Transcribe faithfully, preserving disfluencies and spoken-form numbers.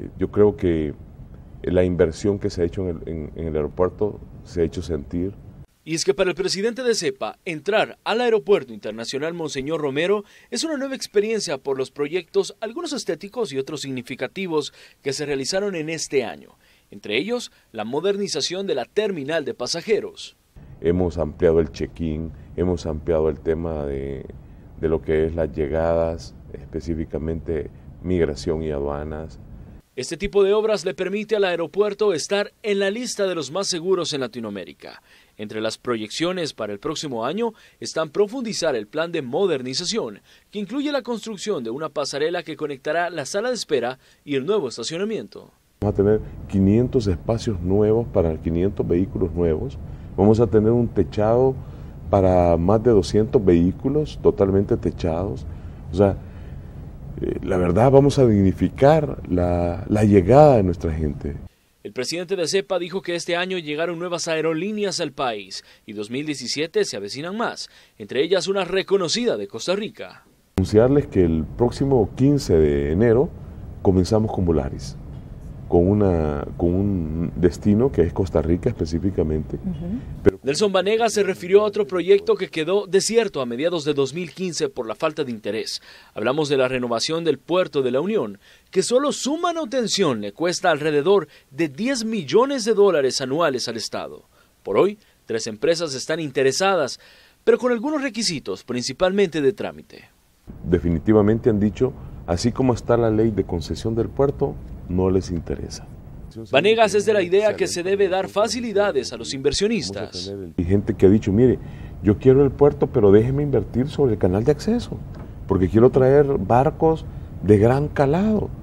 eh, yo creo que la inversión que se ha hecho en el, en, en el aeropuerto se ha hecho sentir. Y es que para el presidente de CEPA, entrar al Aeropuerto Internacional Monseñor Romero es una nueva experiencia por los proyectos, algunos estéticos y otros significativos, que se realizaron en este año. Entre ellos, la modernización de la terminal de pasajeros. Hemos ampliado el check-in, hemos ampliado el tema de, de lo que es las llegadas, específicamente migración y aduanas. Este tipo de obras le permite al aeropuerto estar en la lista de los más seguros en Latinoamérica. Entre las proyecciones para el próximo año están profundizar el plan de modernización, que incluye la construcción de una pasarela que conectará la sala de espera y el nuevo estacionamiento. Vamos a tener quinientos espacios nuevos para quinientos vehículos nuevos. Vamos a tener un techado para más de doscientos vehículos totalmente techados. O sea, la verdad, vamos a dignificar la, la llegada de nuestra gente. El presidente de CEPA dijo que este año llegaron nuevas aerolíneas al país y dos mil diecisiete se avecinan más, entre ellas una reconocida de Costa Rica. Anunciarles que el próximo quince de enero comenzamos con Volaris, con, una, con un destino que es Costa Rica específicamente. Uh-huh. Pero... Nelson Vanegas se refirió a otro proyecto que quedó desierto a mediados de dos mil quince por la falta de interés. Hablamos de la renovación del puerto de la Unión, que solo su manutención le cuesta alrededor de diez millones de dólares anuales al Estado. Por hoy, tres empresas están interesadas, pero con algunos requisitos, principalmente de trámite. Definitivamente han dicho, así como está la ley de concesión del puerto, no les interesa. Vanegas es de la idea que se debe dar facilidades a los inversionistas. Hay gente que ha dicho, mire, yo quiero el puerto, pero déjeme invertir sobre el canal de acceso, porque quiero traer barcos de gran calado.